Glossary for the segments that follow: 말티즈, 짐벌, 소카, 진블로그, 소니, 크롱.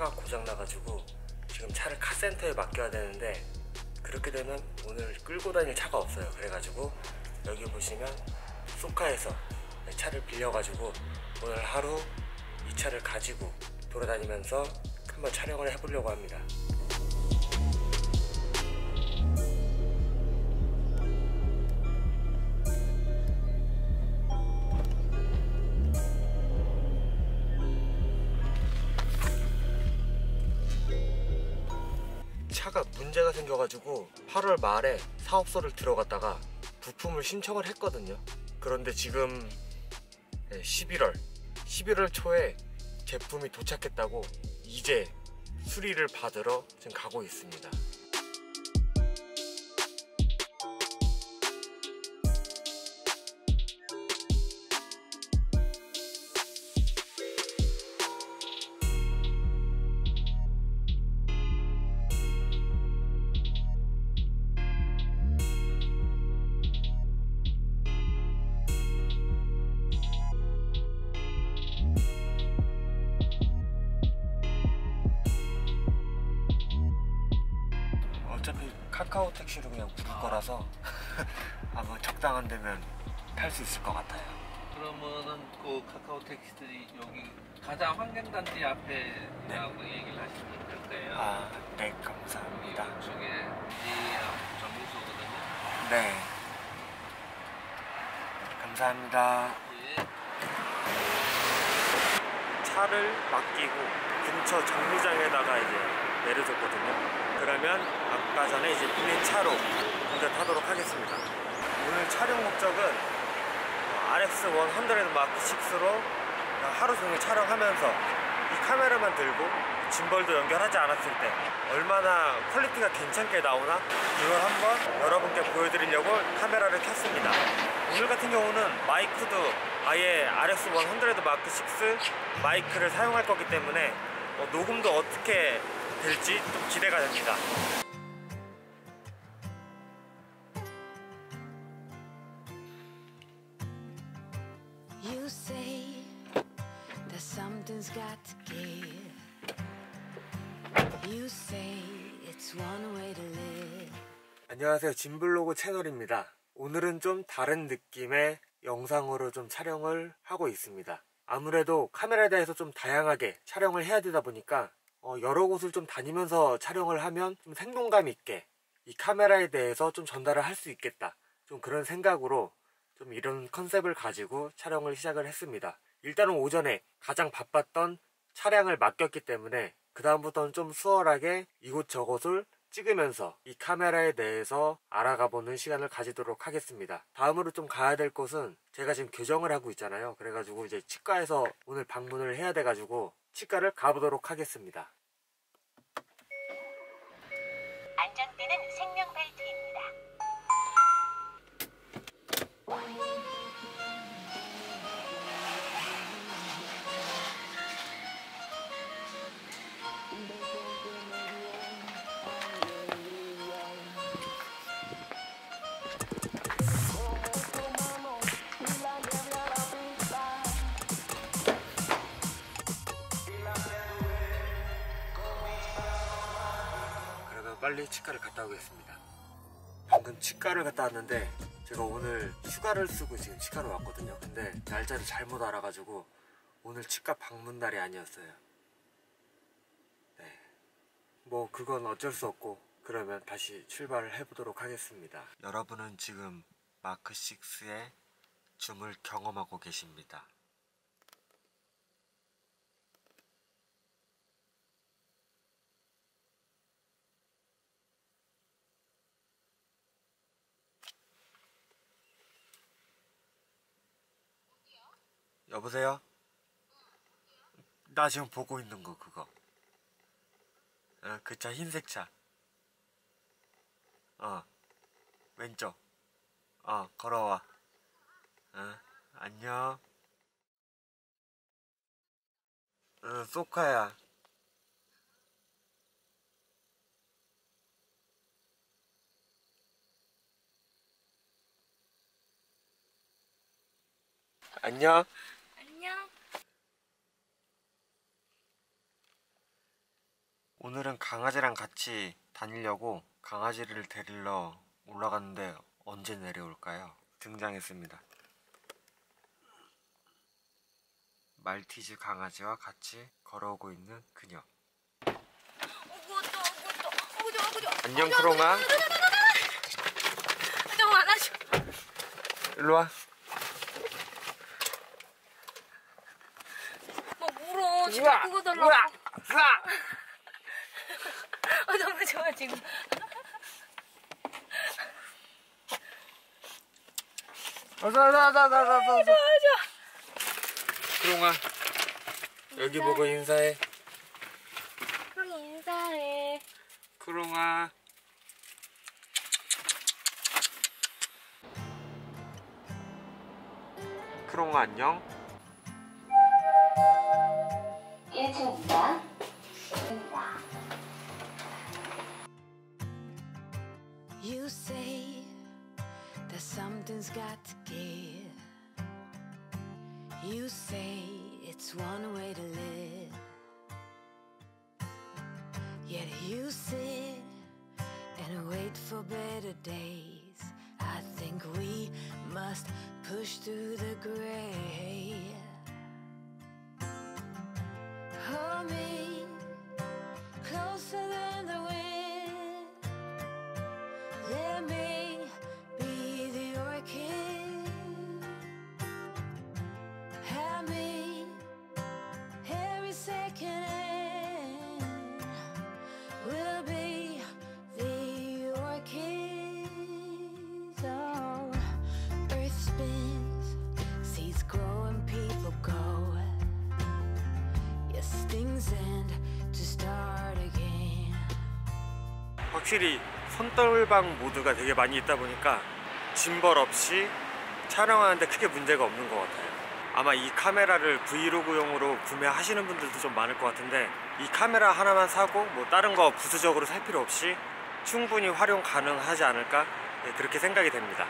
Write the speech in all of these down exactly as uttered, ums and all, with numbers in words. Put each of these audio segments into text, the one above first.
차가 고장나가지고 지금 차를 카센터에 맡겨야 되는데, 그렇게 되면 오늘 끌고 다닐 차가 없어요. 그래가지고 여기 보시면 소카에서 차를 빌려가지고 오늘 하루 이 차를 가지고 돌아다니면서 한번 촬영을 해보려고 합니다. 차가 문제가 생겨가지고 팔월 말에 사업소를 들어갔다가 부품을 신청을 했거든요. 그런데 지금 십일월 초에 제품이 도착했다고 이제 수리를 받으러 지금 가고 있습니다. 어차피 카카오 택시로 그냥 부를 아. 거라서 아마 적당한 데면 탈 수 있을 것 같아요. 그러면은 그 카카오 택시들이 여기 가자 환경단지 앞에라고 네. 얘기를 하시는 건데요. 아, 네, 감사합니다. 이 중에 이 정류소거든요. 네, 감사합니다. 예. 차를 맡기고 근처 정류장에다가 이제 내려줬거든요. 그러면 아까 전에 이제 빌린 차로 먼저 타도록 하겠습니다. 오늘 촬영 목적은 알 엑스 백 마크 식스로 하루 종일 촬영하면서 이 카메라만 들고 짐벌도 연결하지 않았을 때 얼마나 퀄리티가 괜찮게 나오나 이걸 한번 여러분께 보여드리려고 카메라를 켰습니다. 오늘 같은 경우는 마이크도 아예 알 엑스 백 마크 식스 마이크를 사용할 거기 때문에 뭐 녹음도 어떻게 될지 좀 기대가 됩니다. You say that something's got to give. You say it's one way to live. 안녕하세요, 진블로그 채널입니다. 오늘은 좀 다른 느낌의 영상으로 좀 촬영을 하고 있습니다. 아무래도 카메라에 대해서 좀 다양하게 촬영을 해야 되다 보니까 어, 여러 곳을 좀 다니면서 촬영을 하면 좀 생동감 있게 이 카메라에 대해서 좀 전달을 할 수 있겠다, 좀 그런 생각으로 좀 이런 컨셉을 가지고 촬영을 시작을 했습니다. 일단은 오전에 가장 바빴던 차량을 맡겼기 때문에 그 다음부터는 좀 수월하게 이곳저곳을 찍으면서 이 카메라에 대해서 알아가 보는 시간을 가지도록 하겠습니다. 다음으로 좀 가야 될 곳은 제가 지금 교정을 하고 있잖아요. 그래가지고 이제 치과에서 오늘 방문을 해야 돼가지고 치과를 가보도록 하겠습니다. 안전띠는 생명벨트입니다. 빨리 치과를 갔다 오겠습니다. 방금 치과를 갔다 왔는데 제가 오늘 휴가를 쓰고 지금 치과로 왔거든요. 근데 날짜를 잘못 알아가지고 오늘 치과 방문 날이 아니었어요. 네, 뭐 그건 어쩔 수 없고 그러면 다시 출발을 해보도록 하겠습니다. 여러분은 지금 마크 식스의 줌을 경험하고 계십니다. 여보세요? 나 지금 보고 있는 거 그거. 어, 그 차 흰색 차. 어. 왼쪽. 어, 걸어와. 어, 안녕. 어, 소카야. 안녕. 오늘은 강아지랑 같이 다니려고 강아지를 데리러 올라갔는데 언제 내려올까요? 등장했습니다. 말티즈 강아지와 같이 걸어오고 있는 그녀. 안녕 크롱아. 좀 안아줘. 일로와. 막 물어. 집 갖고 가달라고. 아, 너무 좋아 지금. 어서어서어서어서. 크롱아 여기 보고 인사해. 크롱 인사해. 크롱아. 크롱아 안녕. 일 층입니다. You say that something's got to give. You say it's one way to live. Yet you sit and wait for better days. I think we must push through the gray. Hold me closer than the wind. Let me be the orchid. Have me every second and we'll be the orchid. Oh, earth spins, seeds grow and people go. Yes, things end to start again. 확실히 손떨방 모드가 되게 많이 있다 보니까 짐벌 없이 촬영하는데 크게 문제가 없는 것 같아요. 아마 이 카메라를 브이로그용으로 구매하시는 분들도 좀 많을 것 같은데 이 카메라 하나만 사고 뭐 다른 거 부수적으로 살 필요 없이 충분히 활용 가능하지 않을까? 네, 그렇게 생각이 됩니다.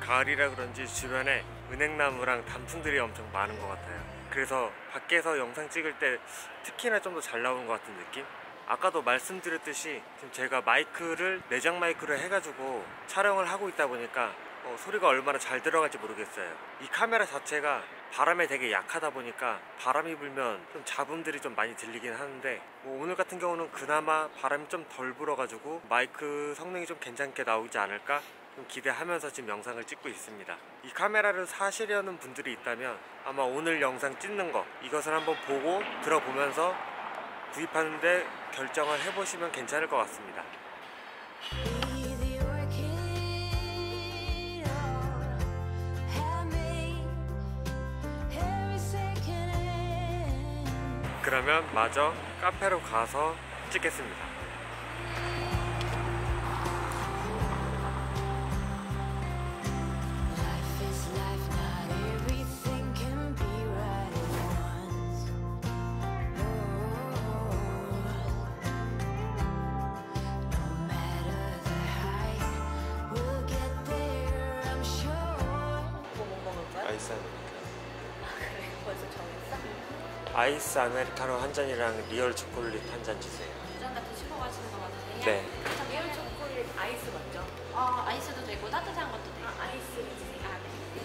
가을이라 그런지 주변에 은행나무랑 단풍들이 엄청 많은 것 같아요. 그래서 밖에서 영상 찍을 때 특히나 좀 더 잘 나오는 것 같은 느낌? 아까도 말씀드렸듯이 지금 제가 마이크를 내장 마이크를 해가지고 촬영을 하고 있다 보니까 어, 소리가 얼마나 잘 들어갈지 모르겠어요. 이 카메라 자체가 바람에 되게 약하다 보니까 바람이 불면 좀 잡음들이 좀 많이 들리긴 하는데 뭐 오늘 같은 경우는 그나마 바람이 좀 덜 불어가지고 마이크 성능이 좀 괜찮게 나오지 않을까? 좀 기대하면서 지금 영상을 찍고 있습니다. 이 카메라를 사시려는 분들이 있다면 아마 오늘 영상 찍는 거 이것을 한번 보고 들어보면서 구입하는데 결정을 해보시면 괜찮을 것 같습니다. 그러면 마저 카페로 가서 찍겠습니다. 아이스 아메리카노. 아 그래? 벌써 정했어? 아이스 아메리카노 한 잔이랑 리얼 초콜릿 한 잔 주세요. 두 잔 다 드시고 가시는 거 맞으세요? 네. 자, 리얼 초콜릿 아이스 맞죠? 아 아이스도 되고 따뜻한 것도 되고. 아 아이스 주세요. 아 네.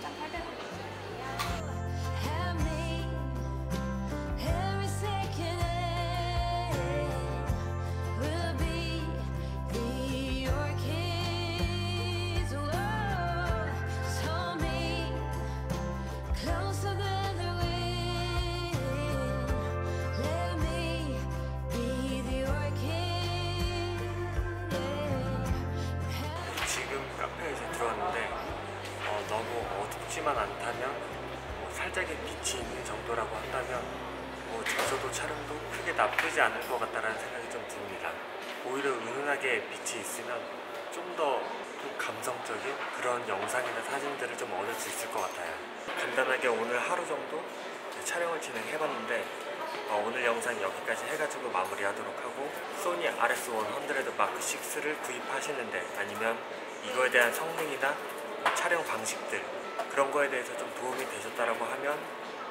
살짝 팔백 원 않다면 뭐 살짝의 빛이 있는 정도라고 한다면 뭐 저소도 촬영도 크게 나쁘지 않을 것 같다는 생각이 좀 듭니다. 오히려 은은하게 빛이 있으면 좀 더 좀 감성적인 그런 영상이나 사진들을 좀 얻을 수 있을 것 같아요. 간단하게 오늘 하루 정도 네, 촬영을 진행해봤는데 어, 오늘 영상 여기까지 해가지고 마무리하도록 하고, 소니 알 엑스 백 헌드레드 마크 식스를 구입하시는데 아니면 이거에 대한 성능이나 뭐 촬영 방식들 그런 거에 대해서 좀 도움이 되셨다라고 하면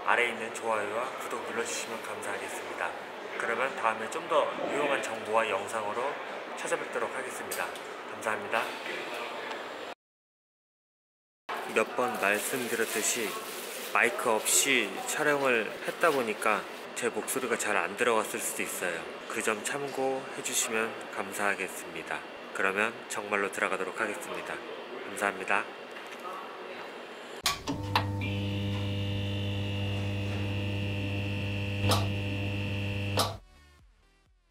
아래에 있는 좋아요와 구독 눌러주시면 감사하겠습니다. 그러면 다음에 좀 더 유용한 정보와 영상으로 찾아뵙도록 하겠습니다. 감사합니다. 몇 번 말씀드렸듯이 마이크 없이 촬영을 했다 보니까 제 목소리가 잘 안 들어갔을 수도 있어요. 그 점 참고해 주시면 감사하겠습니다. 그러면 정말로 들어가도록 하겠습니다. 감사합니다.